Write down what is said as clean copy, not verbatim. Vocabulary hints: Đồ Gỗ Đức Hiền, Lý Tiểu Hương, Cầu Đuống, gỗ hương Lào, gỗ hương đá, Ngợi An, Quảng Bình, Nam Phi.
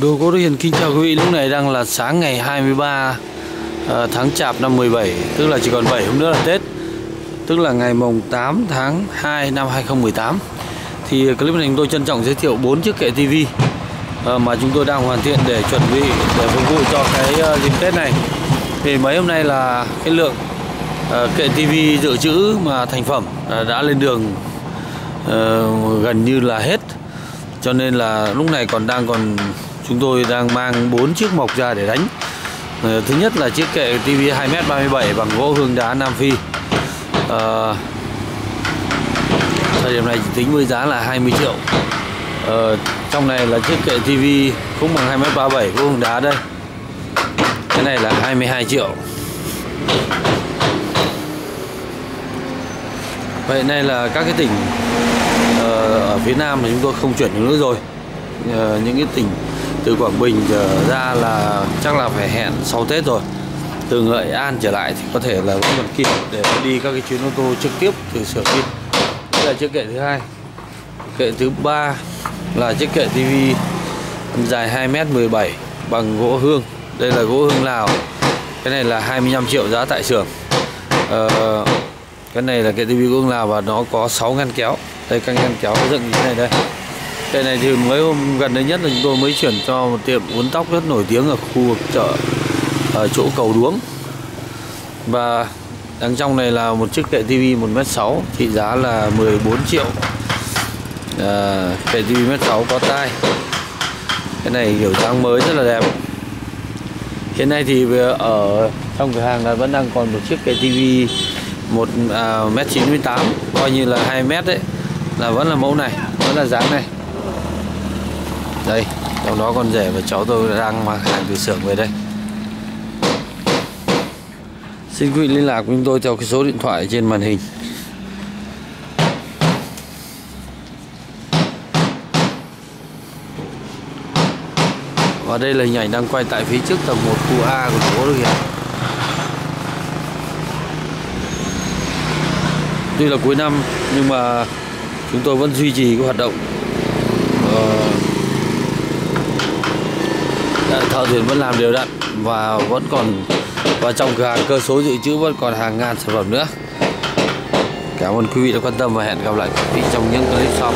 Đồ Gỗ Đức Hiền kính chào quý vị. Lúc này đang là sáng ngày 23 tháng Chạp năm 17, tức là chỉ còn 7 hôm nữa là Tết, tức là ngày mùng 8 tháng 2 năm 2018. Thì clip này chúng tôi trân trọng giới thiệu 4 chiếc kệ tivi mà chúng tôi đang hoàn thiện để chuẩn bị để phục vụ cho cái dịp Tết này. Thì mấy hôm nay là cái lượng kệ tivi dự trữ mà thành phẩm đã lên đường gần như là hết, cho nên là lúc này chúng tôi đang mang 4 chiếc mộc ra để đánh. Thứ nhất là chiếc kệ tivi 2m37 bằng gỗ hương đá Nam Phi. Thời điểm này tính với giá là 20 triệu. Trong này là chiếc kệ tivi cũng bằng 2m37 gỗ hương đá đây, cái này là 22 triệu. Vậy này là các cái tỉnh ở phía Nam thì chúng tôi không chuyển được nữa rồi. Những cái tỉnh từ Quảng Bình ra là chắc là phải hẹn sau Tết rồi. Từ Ngợi An trở lại thì có thể là vẫn còn kịp để đi các cái chuyến ô tô trực tiếp từ sửa pin. Đây là chiếc kệ thứ hai. Kệ thứ ba là chiếc kệ tivi dài 2m17 bằng gỗ hương. Đây là gỗ hương Lào. Cái này là 25 triệu giá tại xưởng. Cái này là kệ tivi gỗ hương Lào và nó có 6 ngăn kéo. Đây, các ngăn kéo dựng như thế này đây. Cái này thì mới hôm gần đây nhất là chúng tôi mới chuyển cho một tiệm uốn tóc rất nổi tiếng ở khu vực chợ ở chỗ Cầu Đuống. Và đằng trong này là một chiếc kệ tivi 1m6 trị giá là 14 triệu. Kệ tivi 1m6 có tai. Cái này kiểu dáng mới rất là đẹp. Hiện nay thì ở trong cửa hàng là vẫn đang còn một chiếc kệ tivi 1m98, coi như là 2m đấy, là vẫn là mẫu này, vẫn là dáng này. Đây, trong đó con rể và cháu tôi đang mang hàng từ xưởng về đây. Xin quý vị liên lạc với chúng tôi theo cái số điện thoại trên màn hình. Và đây là hình ảnh đang quay tại phía trước tầng 1 khu A của Đồ Gỗ Đức Hiền. Tuy là cuối năm nhưng mà chúng tôi vẫn duy trì cái hoạt động, thợ thuyền vẫn làm đều đặn và vẫn còn, và trong cửa hàng cơ số dự trữ vẫn còn hàng ngàn sản phẩm nữa. Cảm ơn quý vị đã quan tâm và hẹn gặp lại quý vị trong những clip sau.